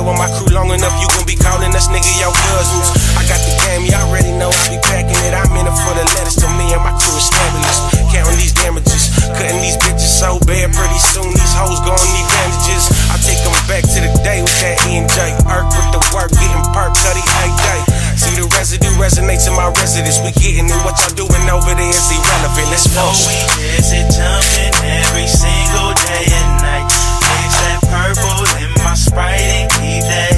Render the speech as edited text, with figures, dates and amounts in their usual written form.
here with my crew long enough, you gon' be calling us nigga your cousins. I got the game, you already know I be packing it. I'm in it for the letters, so me and my crew is fabulous. Counting these damages, cutting these bitches so bad. Pretty soon these hoes gon' need bandages. I take them back to the day with that NJ. Irk with the work, getting perked till the 8th day. See the residue resonates in my residence. We getting it, what y'all doing over there is irrelevant. Let's go. So we is it jumping every single day and night. Mix that purple in my Sprite and keep that